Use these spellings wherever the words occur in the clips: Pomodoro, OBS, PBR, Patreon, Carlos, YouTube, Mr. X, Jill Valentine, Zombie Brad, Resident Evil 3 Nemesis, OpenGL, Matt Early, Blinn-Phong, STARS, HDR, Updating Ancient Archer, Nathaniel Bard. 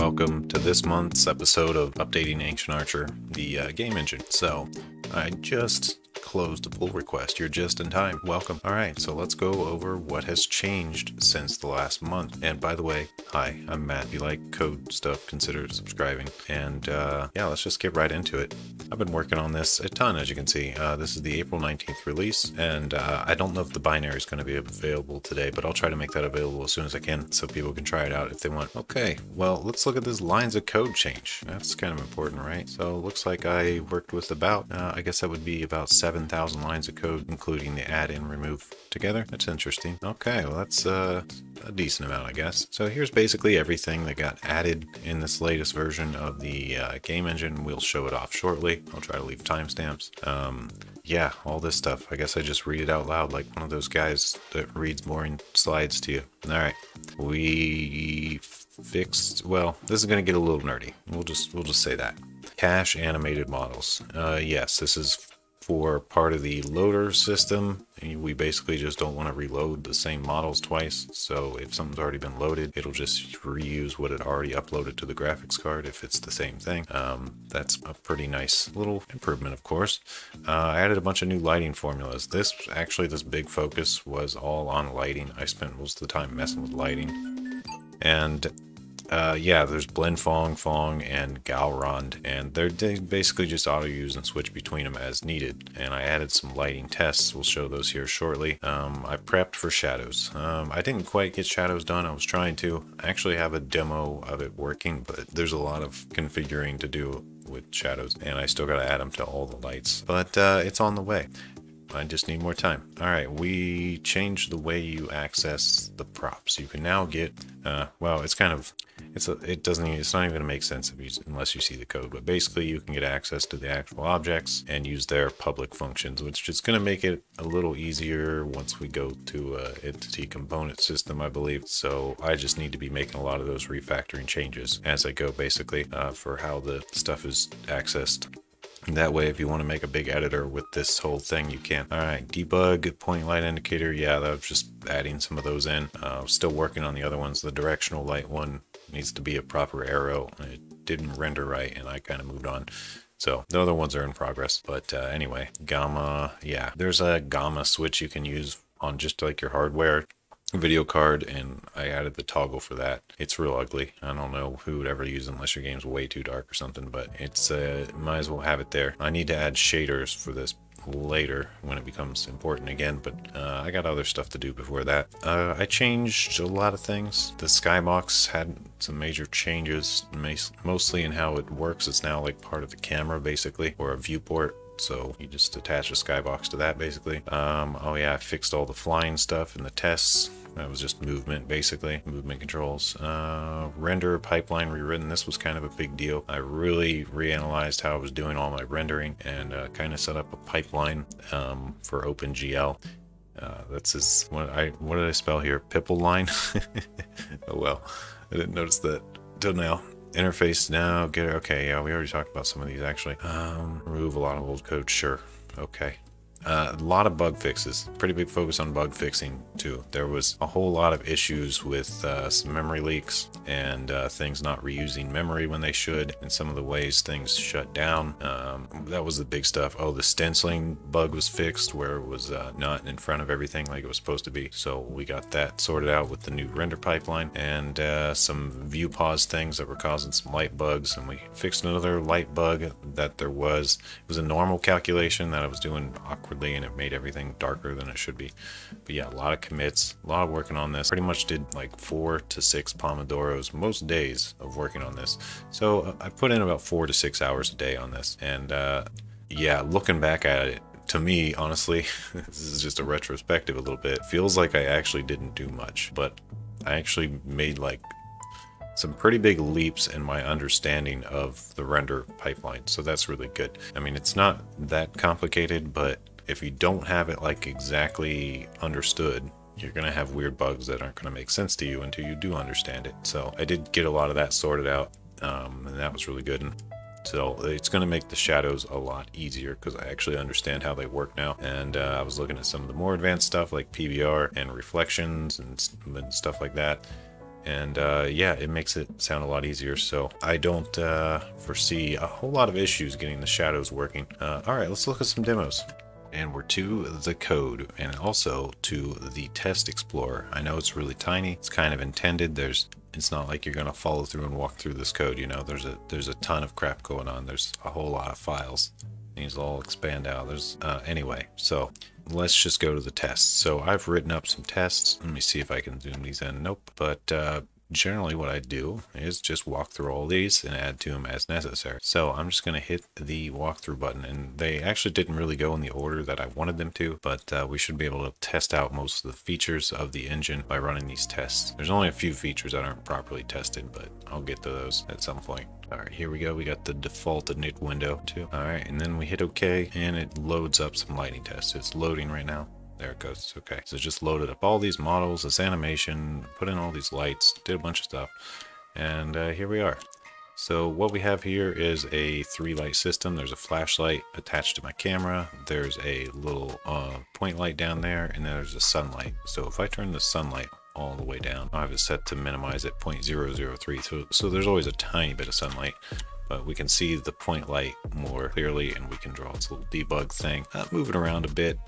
Welcome to this month's episode of Updating Ancient Archer, the game engine. So, I just closed the pull request. You're just in time. Welcome. Alright, so let's go over what has changed since the last month. And by the way, hi, I'm Matt. If you like code stuff, consider subscribing. And yeah, let's just get right into it. I've been working on this a ton, as you can see. This is the April 19th release, and I don't know if the binary is going to be available today, but I'll try to make that available as soon as I can so people can try it out if they want. Okay, well, let's look at this lines of code change. That's kind of important, right? So looks like I worked with about, I guess that would be about 7,000 lines of code, including the add and remove together. That's interesting. Okay, well that's a decent amount, I guess. So here's basically everything that got added in this latest version of the game engine. We'll show it off shortly. I'll try to leave timestamps. Yeah, all this stuff. I guess I just read it out loud like one of those guys that reads boring slides to you. All right, we fixed, well, this is gonna get a little nerdy. We'll just say that. Cache animated models. Yes, this is for part of the loader system. We basically just don't want to reload the same models twice, so if something's already been loaded, it'll just reuse what it already uploaded to the graphics card if it's the same thing. That's a pretty nice little improvement, of course. I added a bunch of new lighting formulas. This big focus was all on lighting. I spent most of the time messing with lighting. And yeah, there's Blinn-Phong, Fong, and Galrond, and they're basically just auto-use and switch between them as needed. And I added some lighting tests. We'll show those here shortly. I prepped for shadows. I didn't quite get shadows done. I was trying to. I actually have a demo of it working, but there's a lot of configuring to do with shadows, and I still got to add them to all the lights. But it's on the way. I just need more time. All right, we changed the way you access the props. You can now get, well, it's kind of, it's not even going to make sense if you, unless you see the code, but basically you can get access to the actual objects and use their public functions, which is going to make it a little easier once we go to entity component system, I believe. So I just need to be making a lot of those refactoring changes as I go, basically, for how the stuff is accessed. That way, if you want to make a big editor with this whole thing, you can. All right, debug, point light indicator. Yeah, that was just adding some of those in. Still working on the other ones. The directional light one needs to be a proper arrow. It didn't render right, and I kind of moved on. So the other ones are in progress. But anyway, gamma. Yeah, there's a gamma switch you can use on just like your hardware video card, and I added the toggle for that. It's real ugly. I don't know who would ever use it unless your game's way too dark or something, but it's might as well have it there. I need to add shaders for this later when it becomes important again, but I got other stuff to do before that. I changed a lot of things. The skybox had some major changes, mostly in how it works. It's now like part of the camera, basically, or a viewport. So you just attach a skybox to that, basically. Oh yeah, I fixed all the flying stuff and the tests. That was just movement, basically. Movement controls. Render pipeline rewritten. This was kind of a big deal. I really reanalyzed how I was doing all my rendering and kind of set up a pipeline for OpenGL. That's his, what did I spell here? Pipple line? Oh well, I didn't notice that till now. Interface now, get it. Okay, yeah, we already talked about some of these, actually. Remove a lot of old code, sure. Okay. A lot of bug fixes. Pretty big focus on bug fixing, too. There was a whole lot of issues with some memory leaks and things not reusing memory when they should, and some of the ways things shut down. That was the big stuff. Oh, the stenciling bug was fixed where it was not in front of everything like it was supposed to be. So we got that sorted out with the new render pipeline and some view pause things that were causing some light bugs, and we fixed another light bug that there was. It was a normal calculation that I was doing awkwardly, and it made everything darker than it should be. But yeah, a lot of commits, a lot of working on this. Pretty much did like 4 to 6 Pomodoros most days of working on this. So I put in about 4 to 6 hours a day on this, and yeah, looking back at it, to me, honestly, this is just a retrospective a little bit, feels like I actually didn't do much, but I actually made like some pretty big leaps in my understanding of the render pipeline, so that's really good. I mean, it's not that complicated, but if you don't have it like exactly understood, you're going to have weird bugs that aren't going to make sense to you until you do understand it. So I did get a lot of that sorted out, and that was really good. And so it's going to make the shadows a lot easier because I actually understand how they work now. And I was looking at some of the more advanced stuff like PBR and reflections and stuff like that. And yeah, it makes it sound a lot easier, so I don't foresee a whole lot of issues getting the shadows working. All right, let's look at some demos. And we're to the code and also to the test explorer. I know it's really tiny, it's kind of intended. It's not like you're going to follow through and walk through this code, you know. There's a ton of crap going on. There's a whole lot of files. These all expand out. There's anyway, so let's just go to the tests. So I've written up some tests. Let me see if I can zoom these in. Nope. But generally what I do is just walk through all these and add to them as necessary. So I'm just going to hit the walkthrough button, and they actually didn't really go in the order that I wanted them to, but we should be able to test out most of the features of the engine by running these tests. There's only a few features that aren't properly tested, but I'll get to those at some point. All right, here we go. We got the default init window too. All right, and then we hit OK, and it loads up some lighting tests. It's loading right now. There it goes. Okay, so just loaded up all these models, this animation, put in all these lights, did a bunch of stuff, and here we are. So what we have here is a 3-light system. There's a flashlight attached to my camera. There's a little point light down there, and then there's a sunlight. So if I turn the sunlight all the way down, I have it set to minimize at 0.003. So there's always a tiny bit of sunlight. But we can see the point light more clearly, and we can draw its little debug thing. Move it around a bit.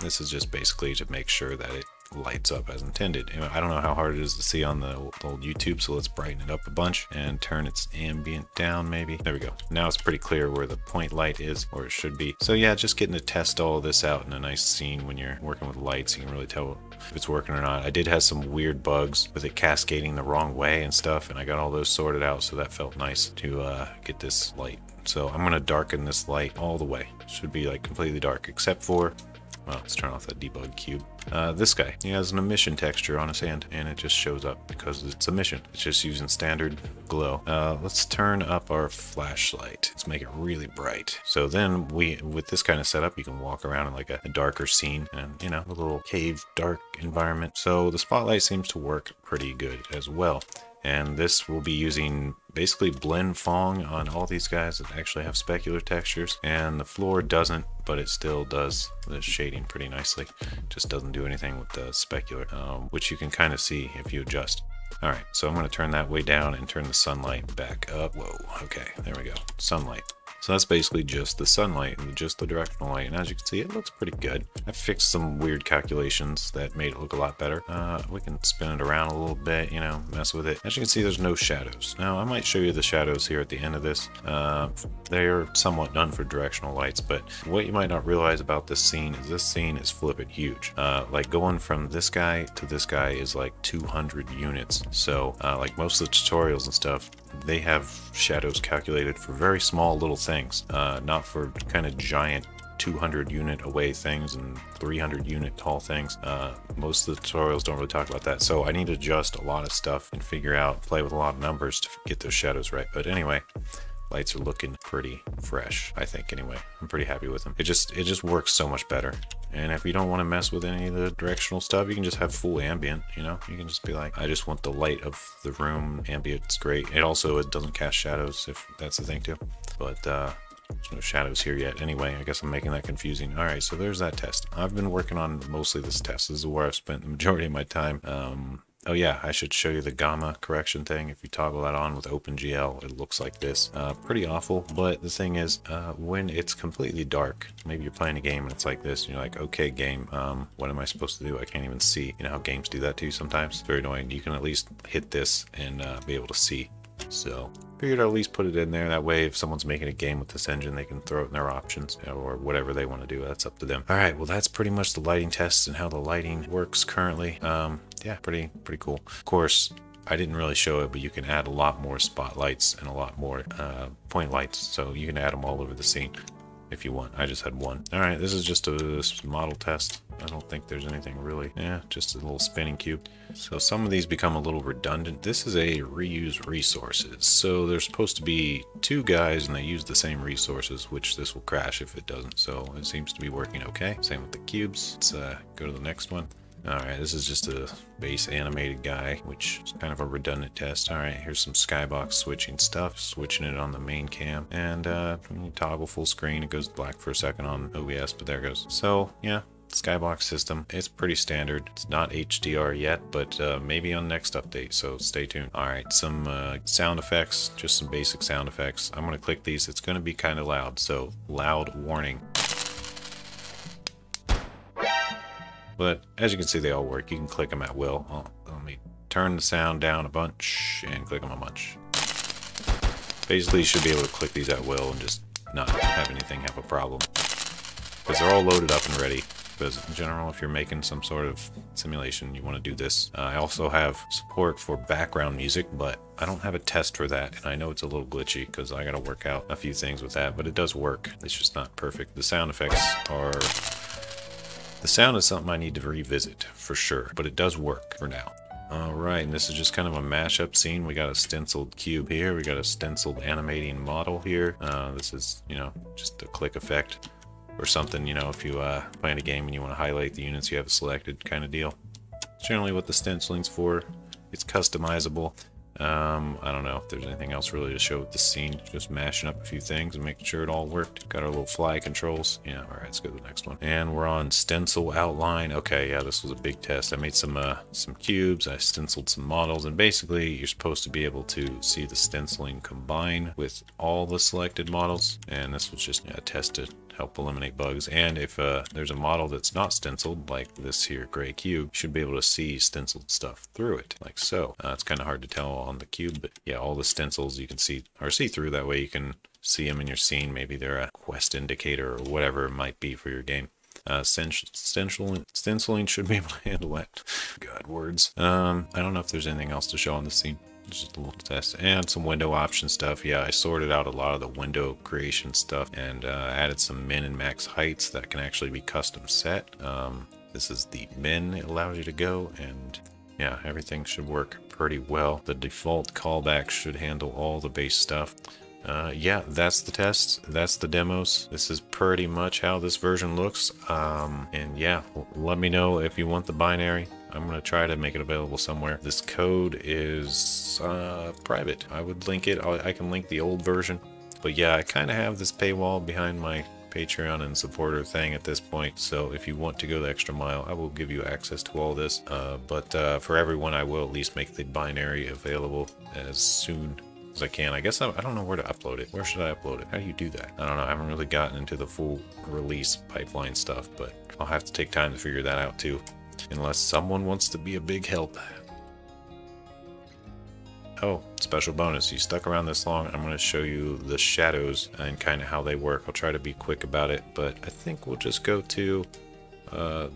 This is just basically to make sure that it lights up as intended. Anyway, I don't know how hard it is to see on the old YouTube, so let's brighten it up a bunch and turn its ambient down maybe. There we go. Now it's pretty clear where the point light is, or it should be. So yeah, just getting to test all this out in a nice scene. When you're working with lights, you can really tell if it's working or not. I did have some weird bugs with it cascading the wrong way and stuff, and I got all those sorted out, so that felt nice to get this light. So I'm going to darken this light all the way. It should be like completely dark except for, well, let's turn off that debug cube. This guy, he has an emission texture on his hand, and it just shows up because it's emission. It's just using standard glow. Let's turn up our flashlight. Let's make it really bright. So then with this kind of setup, you can walk around in like a darker scene and, you know, a little cave dark environment. So the spotlight seems to work pretty good as well. And this will be using basically Blinn-Phong on all these guys that actually have specular textures. And the floor doesn't, but it still does the shading pretty nicely. Just doesn't do anything with the specular, which you can kind of see if you adjust. All right, so I'm going to turn that way down and turn the sunlight back up. Whoa, okay, there we go, sunlight. So that's basically just the sunlight and just the directional light, and as you can see, it looks pretty good. I fixed some weird calculations that made it look a lot better. We can spin it around a little bit, you know, mess with it. As you can see, there's no shadows. Now, I might show you the shadows here at the end of this. They are somewhat done for directional lights, but what you might not realize about this scene is flippin' huge. Like going from this guy to this guy is like 200 units. So like most of the tutorials and stuff, they have shadows calculated for very small little things, not for kind of giant 200 unit away things and 300 unit tall things. Most of the tutorials don't really talk about that, so I need to adjust a lot of stuff and figure out, play with a lot of numbers to get those shadows right. But anyway, lights are looking pretty fresh, I think. Anyway, I'm pretty happy with them. It just works so much better. And if you don't want to mess with any of the directional stuff, you can just have full ambient, you know. You can just be like, I just want the light of the room. Ambient's great. It also, it doesn't cast shadows, if that's the thing too. But there's no shadows here yet. Anyway, I guess I'm making that confusing. All right, so there's that test. I've been working on mostly this test. This is where I've spent the majority of my time. Oh yeah, I should show you the gamma correction thing. If you toggle that on with OpenGL, it looks like this. Pretty awful, but the thing is, when it's completely dark, maybe you're playing a game and it's like this, and you're like, okay game, what am I supposed to do? I can't even see. You know how games do that to you sometimes? It's very annoying. You can at least hit this and be able to see. So figured I'll at least put it in there. That way, if someone's making a game with this engine, they can throw it in their options or whatever they want to do. That's up to them. All right, well, that's pretty much the lighting tests and how the lighting works currently. Yeah, pretty cool. Of course, I didn't really show it, but you can add a lot more spotlights and a lot more point lights. So you can add them all over the scene if you want. I just had one. All right, this is just a model test. I don't think there's anything really. Yeah, just a little spinning cube. So some of these become a little redundant. This is a reuse resources. So there's supposed to be two guys and they use the same resources, which this will crash if it doesn't. So it seems to be working okay. Same with the cubes. Let's go to the next one. All right, this is just a base animated guy, which is kind of a redundant test. All right, here's some skybox switching stuff, switching it on the main cam. And when you toggle full screen, it goes black for a second on OBS, but there it goes. So yeah, skybox system. It's pretty standard. It's not HDR yet, but maybe on next update, so stay tuned. Alright, some sound effects, just some basic sound effects. I'm going to click these. It's going to be kind of loud, so loud warning. But as you can see, they all work. You can click them at will. Oh, let me turn the sound down a bunch and click them a bunch. Basically, you should be able to click these at will and just not have anything have a problem, because they're all loaded up and ready. Because in general, if you're making some sort of simulation, you want to do this. I also have support for background music, but I don't have a test for that, and I know it's a little glitchy because I gotta work out a few things with that, but it does work. It's just not perfect. The sound effects are... The sound is something I need to revisit for sure, but it does work for now. Alright, and this is just kind of a mashup scene. We got a stenciled cube here, we got a stenciled animating model here. This is, you know, just a click effect or something, you know, if you playing a game and you want to highlight the units you have selected kind of deal. That's generally what the stenciling's for. It's customizable. I don't know if there's anything else really to show with the scene. Just mashing up a few things and making sure it all worked. Got our little fly controls. Yeah, all right, let's go to the next one. And we're on stencil outline. Okay, yeah, this was a big test. I made some cubes. I stenciled some models, and basically you're supposed to be able to see the stenciling combine with all the selected models. And this was just a test to help eliminate bugs. And if there's a model that's not stenciled, like this here gray cube, you should be able to see stenciled stuff through it, like so. It's kind of hard to tell on the cube, but yeah, all the stencils you can see are see-through. That way you can see them in your scene. Maybe they're a quest indicator or whatever it might be for your game. Stenciling should be able to handle that. God, words. I don't know if there's anything else to show on the scene. Just a little test and some window option stuff. Yeah, I sorted out a lot of the window creation stuff and added some min and max heights that can actually be custom set. This is the min it allows you to go, and yeah, everything should work pretty well. The default callback should handle all the base stuff. Yeah, that's the tests. That's the demos. This is pretty much how this version looks. And yeah, let me know if you want the binary. I'm going to try to make it available somewhere. This code is private. I would link it. I can link the old version. But yeah, I kind of have this paywall behind my Patreon and supporter thing at this point. So if you want to go the extra mile, I will give you access to all this. But for everyone, I will at least make the binary available as soon as I can. I guess I don't know where to upload it. Where should I upload it? How do you do that? I don't know. I haven't really gotten into the full release pipeline stuff, but I'll have to take time to figure that out too. Unless someone wants to be a big help. Oh, special bonus. You stuck around this long, I'm going to show you the shadows and kind of how they work. I'll try to be quick about it, but I think we'll just go to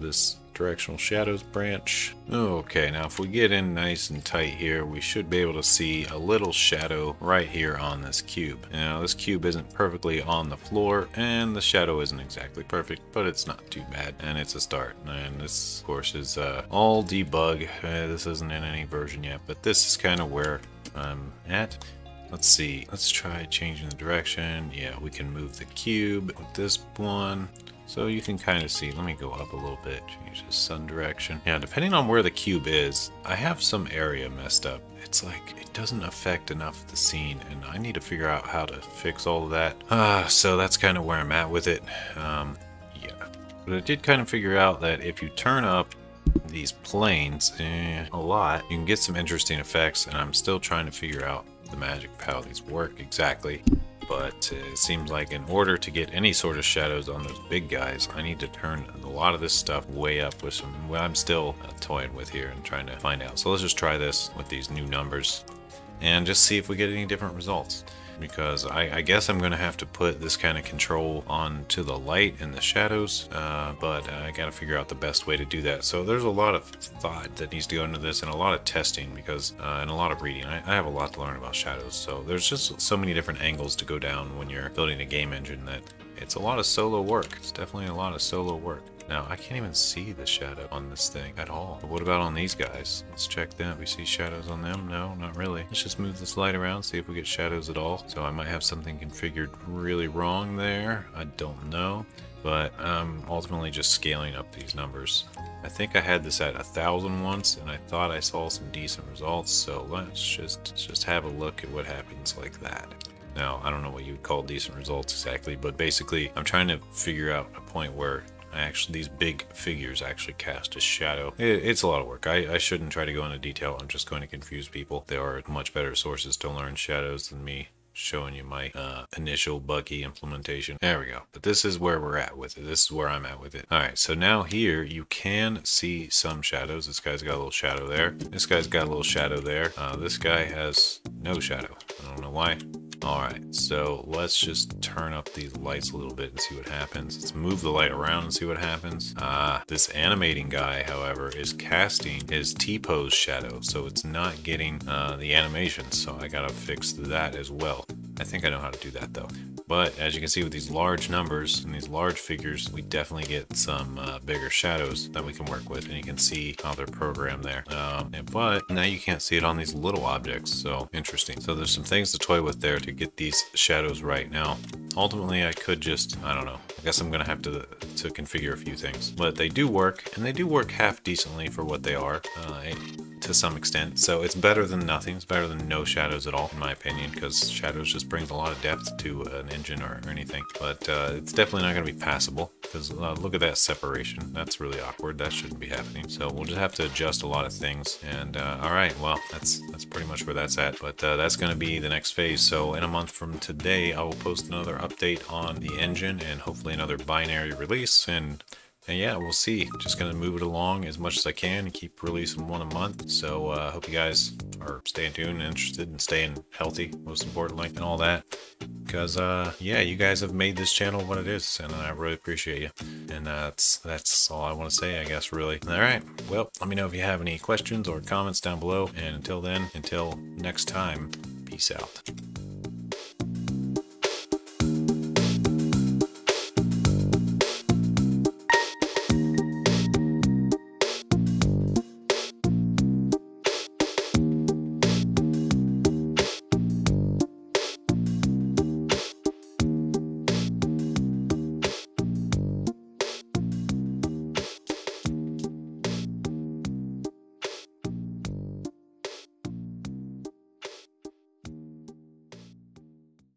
this directional shadows branch. Okay, now if we get in nice and tight here, we should be able to see a little shadow right here on this cube. Now this cube isn't perfectly on the floor, and the shadow isn't exactly perfect, but it's not too bad, and it's a start. And this, of course, is all debug. This isn't in any version yet, but this is kind of where I'm at. Let's see, let's try changing the direction. Yeah, we can move the cube with this one. So you can kind of see, let me go up a little bit, change the sun direction. Yeah, depending on where the cube is, I have some area messed up. It's like, it doesn't affect enough the scene, and I need to figure out how to fix all of that. So that's kind of where I'm at with it. Yeah, but I did kind of figure out that if you turn up these planes a lot, you can get some interesting effects, and I'm still trying to figure out the magic of how these work exactly. But it seems like in order to get any sort of shadows on those big guys, I need to turn a lot of this stuff way up with some, well, I'm still toying with here and trying to find out. So let's just try this with these new numbers and just see if we get any different results. Because I guess I'm going to have to put this kind of control onto the light and the shadows, but I got to figure out the best way to do that. So there's a lot of thought that needs to go into this, and a lot of testing, because and a lot of reading. I have a lot to learn about shadows, so there's just so many different angles to go down when you're building a game engine that it's a lot of solo work. It's definitely a lot of solo work. Now, I can't even see the shadow on this thing at all. But what about on these guys? Let's check that. We see shadows on them? No, not really. Let's just move this light around, see if we get shadows at all. So I might have something configured really wrong there. I don't know. But I'm ultimately just scaling up these numbers. I think I had this at 1,000 once, and I thought I saw some decent results. So let's just have a look at what happens like that. Now, I don't know what you would call decent results exactly, but basically I'm trying to figure out a point where I actually these big figures actually cast a shadow. It's a lot of work. I shouldn't try to go into detail. I'm just going to confuse people. There are much better sources to learn shadows than me showing you my initial buggy implementation. There we go. But this is where we're at with it. This is where I'm at with it. All right, so now here you can see some shadows. This guy's got a little shadow there. This guy's got a little shadow there. This guy has no shadow. I don't know why. All right, so let's just turn up these lights a little bit and see what happens. Let's move the light around and see what happens. This animating guy, however, is casting his T-pose shadow, so it's not getting the animation, so I gotta fix that as well. I think I know how to do that though. But as you can see with these large numbers and these large figures, we definitely get some bigger shadows that we can work with, and you can see how they're programmed there. But now you can't see it on these little objects, so interesting. So there's some things to toy with there to get these shadows right. Now, ultimately I could just, I don't know, I guess I'm gonna have to configure a few things. But they do work, and they do work half decently for what they are. To some extent, so it's better than nothing. It's better than no shadows at all, in my opinion, because shadows just brings a lot of depth to an engine or anything. But it's definitely not going to be passable, because look at that separation. That's really awkward. That shouldn't be happening. So we'll just have to adjust a lot of things. And all right, well, that's pretty much where that's at. But that's going to be the next phase. So in a month from today, I will post another update on the engine and hopefully another binary release. And yeah, we'll see. Just gonna move it along as much as I can and keep releasing one a month. So I hope you guys are staying tuned and interested and staying healthy, most importantly, and all that. Because yeah, you guys have made this channel what it is, and I really appreciate you. And that's all I want to say, I guess, really. All right, well, let me know if you have any questions or comments down below. And until then, until next time, peace out.